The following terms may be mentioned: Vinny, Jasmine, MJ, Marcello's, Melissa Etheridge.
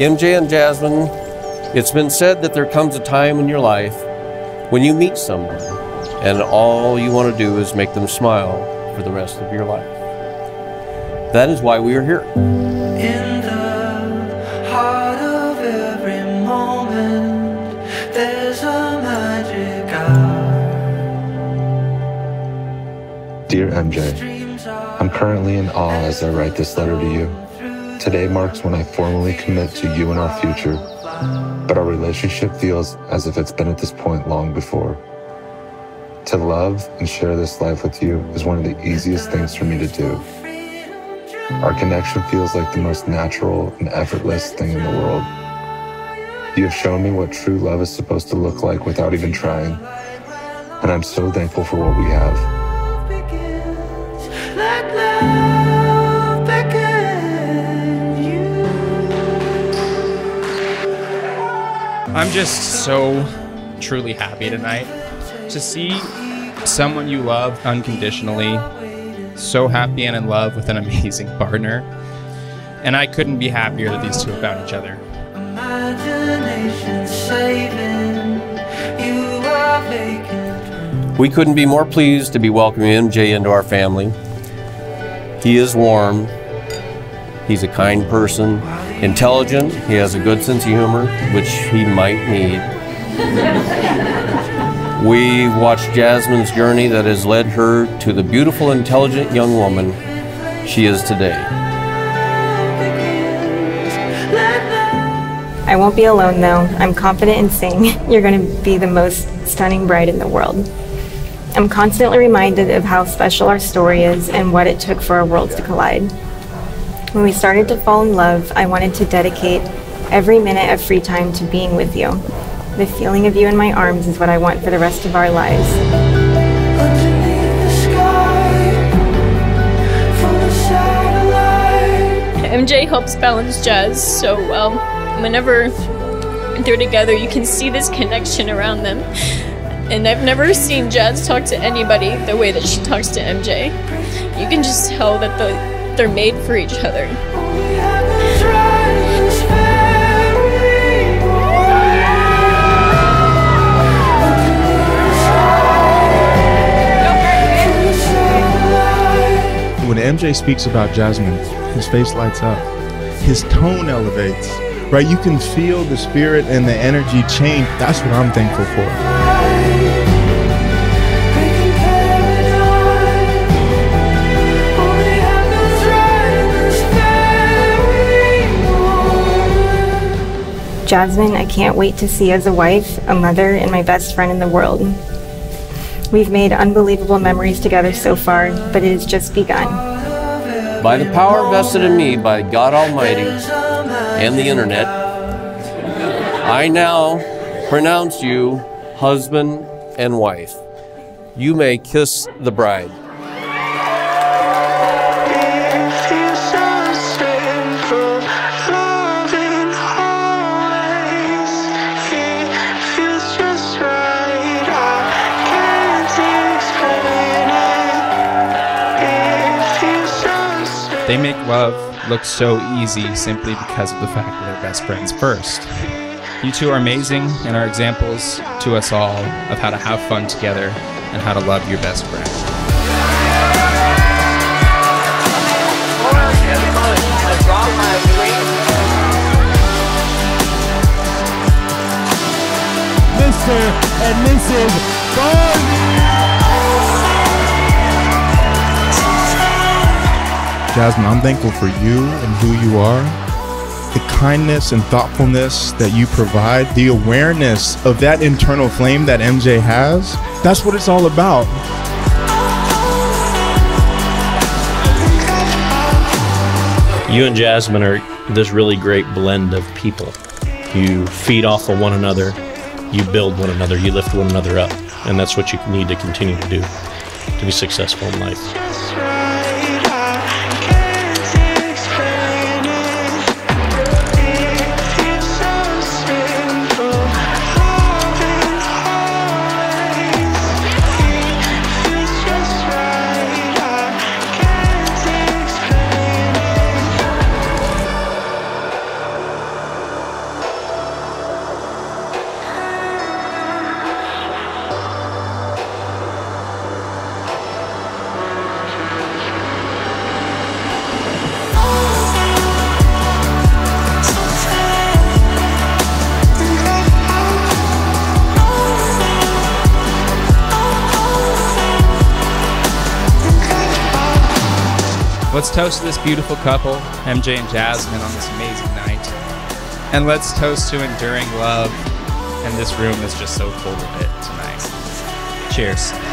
MJ and Jasmine, it's been said that there comes a time in your life when you meet someone and all you want to do is make them smile for the rest of your life. That is why we are here. In the heart of every moment, there's a magic hour. Dear MJ, I'm currently in awe as I write this letter to you. Today marks when I formally commit to you and our future, but our relationship feels as if it's been at this point long before. To love and share this life with you is one of the easiest things for me to do. Our connection feels like the most natural and effortless thing in the world. You have shown me what true love is supposed to look like without even trying, and I'm so thankful for what we have. Let love beckon you. I'm just so truly happy tonight to see someone you love unconditionally, so happy and in love with an amazing partner. And I couldn't be happier that these two have found each other. We couldn't be more pleased to be welcoming MJ into our family. He is warm, he's a kind person, intelligent, he has a good sense of humor, which he might need. We watched Jasmine's journey that has led her to the beautiful, intelligent young woman she is today. I won't be alone though. I'm confident in saying you're going to be the most stunning bride in the world. I'm constantly reminded of how special our story is and what it took for our worlds to collide. When we started to fall in love, I wanted to dedicate every minute of free time to being with you. The feeling of you in my arms is what I want for the rest of our lives. MJ helps balance jazz so well. Whenever they're together, you can see this connection around them. And I've never seen Jazz talk to anybody the way that she talks to MJ. You can just tell that they're made for each other. When MJ speaks about Jasmine, his face lights up, his tone elevates, right? You can feel the spirit and the energy change. That's what I'm thankful for. Jasmine, I can't wait to see you as a wife, a mother, and my best friend in the world. We've made unbelievable memories together so far, but it has just begun. By the power vested in me by God Almighty and the internet, I now pronounce you husband and wife. You may kiss the bride. They make love look so easy simply because of the fact that they're best friends first. You two are amazing and are examples to us all of how to have fun together and how to love your best friend. Mr. and Mrs. Barney! Jasmine, I'm thankful for you and who you are, the kindness and thoughtfulness that you provide, the awareness of that internal flame that MJ has. That's what it's all about. You and Jasmine are this really great blend of people. You feed off of one another, you build one another, you lift one another up, and that's what you need to continue to do to be successful in life. Let's toast to this beautiful couple, MJ and Jasmine, on this amazing night. And let's toast to enduring love. And this room is just so full of it tonight. Cheers.